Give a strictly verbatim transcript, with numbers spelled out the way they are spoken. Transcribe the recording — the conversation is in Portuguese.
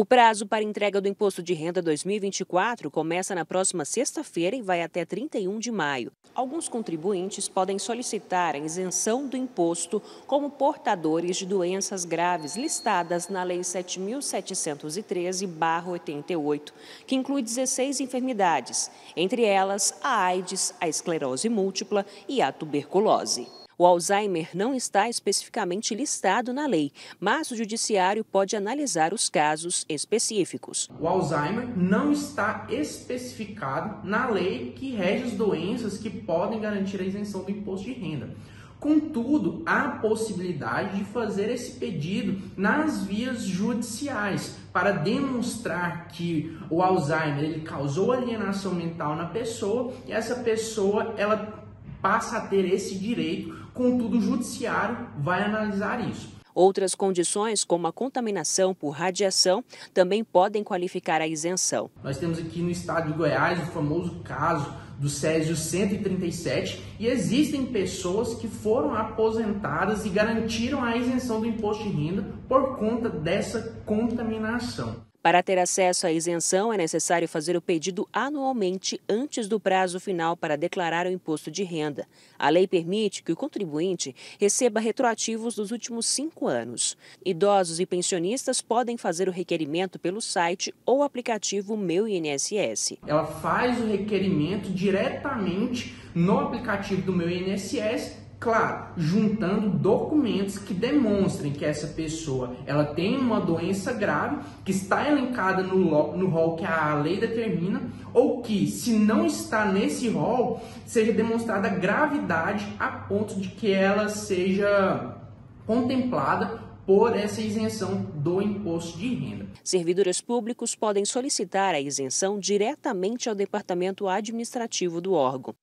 O prazo para entrega do Imposto de Renda dois mil e vinte e quatro começa na próxima sexta-feira e vai até trinta e um de maio. Alguns contribuintes podem solicitar a isenção do imposto como portadores de doenças graves listadas na Lei sete mil setecentos e treze barra oitenta e oito, que inclui dezesseis enfermidades, entre elas a AIDS, a esclerose múltipla e a tuberculose. O Alzheimer não está especificamente listado na lei, mas o judiciário pode analisar os casos específicos. O Alzheimer não está especificado na lei que rege as doenças que podem garantir a isenção do imposto de renda. Contudo, há possibilidade de fazer esse pedido nas vias judiciais para demonstrar que o Alzheimer ele causou alienação mental na pessoa e essa pessoa ela passa a ter esse direito, contudo o judiciário vai analisar isso. Outras condições, como a contaminação por radiação, também podem qualificar a isenção. Nós temos aqui no estado de Goiás o famoso caso do Césio cento e trinta e sete e existem pessoas que foram aposentadas e garantiram a isenção do imposto de renda por conta dessa contaminação. Para ter acesso à isenção, é necessário fazer o pedido anualmente antes do prazo final para declarar o imposto de renda. A lei permite que o contribuinte receba retroativos dos últimos cinco anos. Idosos e pensionistas podem fazer o requerimento pelo site ou aplicativo Meu I N S S. Ela faz o requerimento diretamente no aplicativo do Meu I N S S, claro, juntando documentos que demonstrem que essa pessoa ela tem uma doença grave que está elencada no, no rol que a lei determina ou que, se não está nesse rol, seja demonstrada gravidade a ponto de que ela seja contemplada por essa isenção do imposto de renda. Servidores públicos podem solicitar a isenção diretamente ao departamento administrativo do órgão.